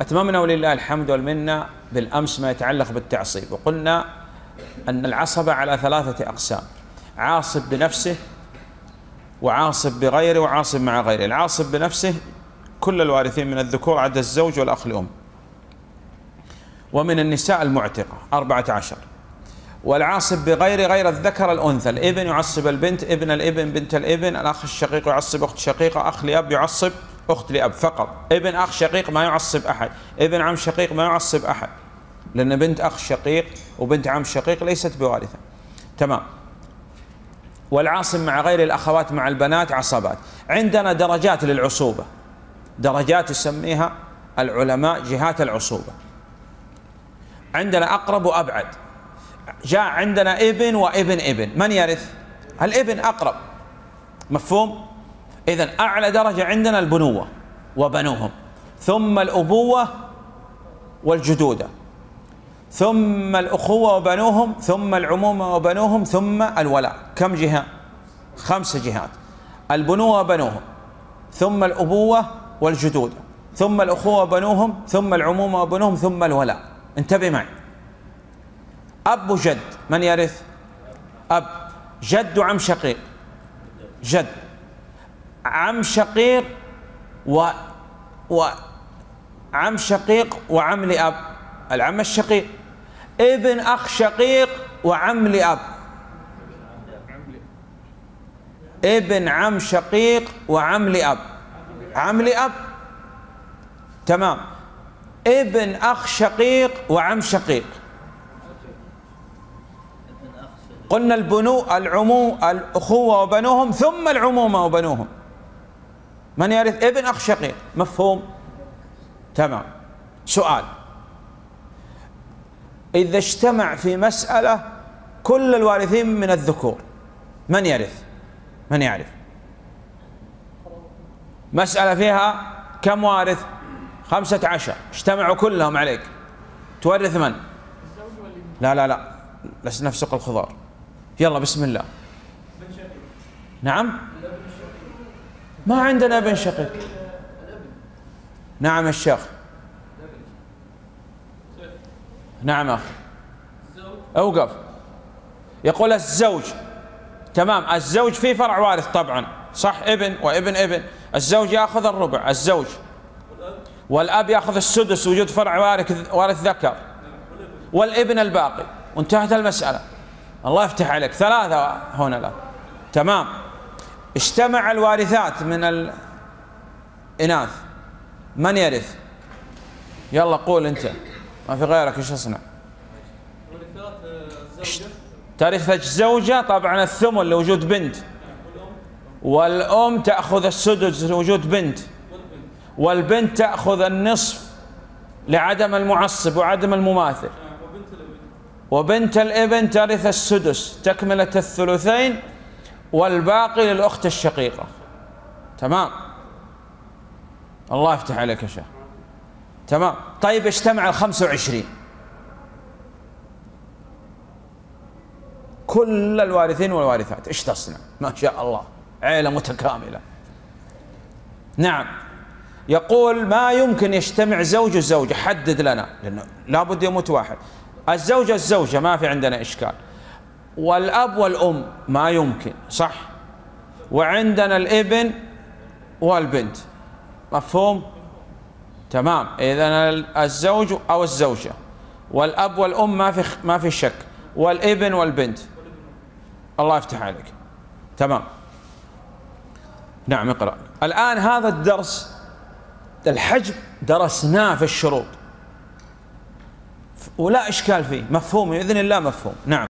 أتممنا ولله الحمد والمنة بالأمس ما يتعلق بالتعصيب، وقلنا أن العصبة على ثلاثة أقسام: عاصب بنفسه، وعاصب بغيره، وعاصب مع غيره. العاصب بنفسه كل الوارثين من الذكور عدا الزوج والأخ الأم، ومن النساء المعتقة 14. والعاصب بغيره غير الذكر الأنثى، الابن يعصب البنت، ابن الابن بنت الابن، الأخ الشقيق يعصب أخت شقيقة، أخ لأب يعصب أخت لأب فقط، ابن أخ شقيق ما يعصب أحد، ابن عم شقيق ما يعصب أحد، لأن بنت أخ شقيق وبنت عم شقيق ليست بوارثة. تمام. والعاصب مع غير الأخوات مع البنات عصبات. عندنا درجات للعصوبة، درجات يسميها العلماء جهات العصوبة. عندنا أقرب وأبعد. جاء عندنا ابن وابن ابن، من يرث؟ الابن أقرب، مفهوم؟ إذن أعلى درجة عندنا البنوة وبنوهم، ثم الأبوة والجدودة، ثم الأخوة وبنوهم، ثم العمومة وبنوهم، ثم الولاء. كم جهة؟ 5 جهات: البنوة وبنوهم، ثم الأبوة والجدودة، ثم الأخوة وبنوهم، ثم العمومة وبنوهم، ثم الولاء. انتبه معي. أب وجد، من يرث؟ أب. جد وعم شقيق، جد. عم شقيق عم شقيق وعم لأب، العم الشقيق. ابن أخ شقيق وعم لأب، ابن عم شقيق وعم لأب، عم لأب. تمام. ابن أخ شقيق وعم شقيق. قلنا البنو الأخوة وبنوهم، ثم العمومة وبنوهم، من يرث؟ ابن أخ شقيق، مفهوم؟ تمام. سؤال: إذا اجتمع في مسألة كل الوارثين من الذكور، من يرث؟ من يعرف؟ مسألة فيها كم وارث؟ 15، اجتمعوا كلهم عليك، تورث من؟ لا لا لا، لسنا في سوق الخضار. يلا بسم الله. نعم؟ ما عندنا ابن شقيق. نعم الشيخ. نعم أخي. أوقف. يقول الزوج. تمام. الزوج فيه فرع وارث طبعا، صح؟ ابن وابن ابن. الزوج يأخذ الربع، الزوج. والأب يأخذ السدس، وجود فرع وارث ذكر. والابن الباقي، وانتهت المسألة. الله يفتح عليك، 3 هنا لا. تمام. اجتمع الوارثات من الإناث، من يرث؟ يلا قول أنت، ما في غيرك، ايش أصنع؟ ترث الزوجة طبعا الثمن لوجود بنت، والأم تأخذ السدس لوجود بنت، والبنت تأخذ النصف لعدم المعصب وعدم المماثل، وبنت الابن ترث السدس تكملة الثلثين، والباقي للأخت الشقيقة. تمام. الله يفتح عليك يا شيخ. تمام. طيب اجتمع 25، كل الوارثين والوارثات، ايش تصنع؟ ما شاء الله، عيلة متكاملة. نعم. يقول ما يمكن يجتمع زوج وزوجة، حدد لنا، لأنه لابد يموت واحد. الزوجة والزوجة ما في عندنا إشكال، والأب والأم ما يمكن، صح؟ وعندنا الابن والبنت، مفهوم؟ تمام. إذن الزوج أو الزوجة والأب والأم ما في شك، والابن والبنت. الله يفتح عليك. تمام. نعم اقرأ. الآن هذا الدرس الحجب درسناه في الشروط، ولا إشكال فيه، مفهوم بإذن الله، مفهوم. نعم.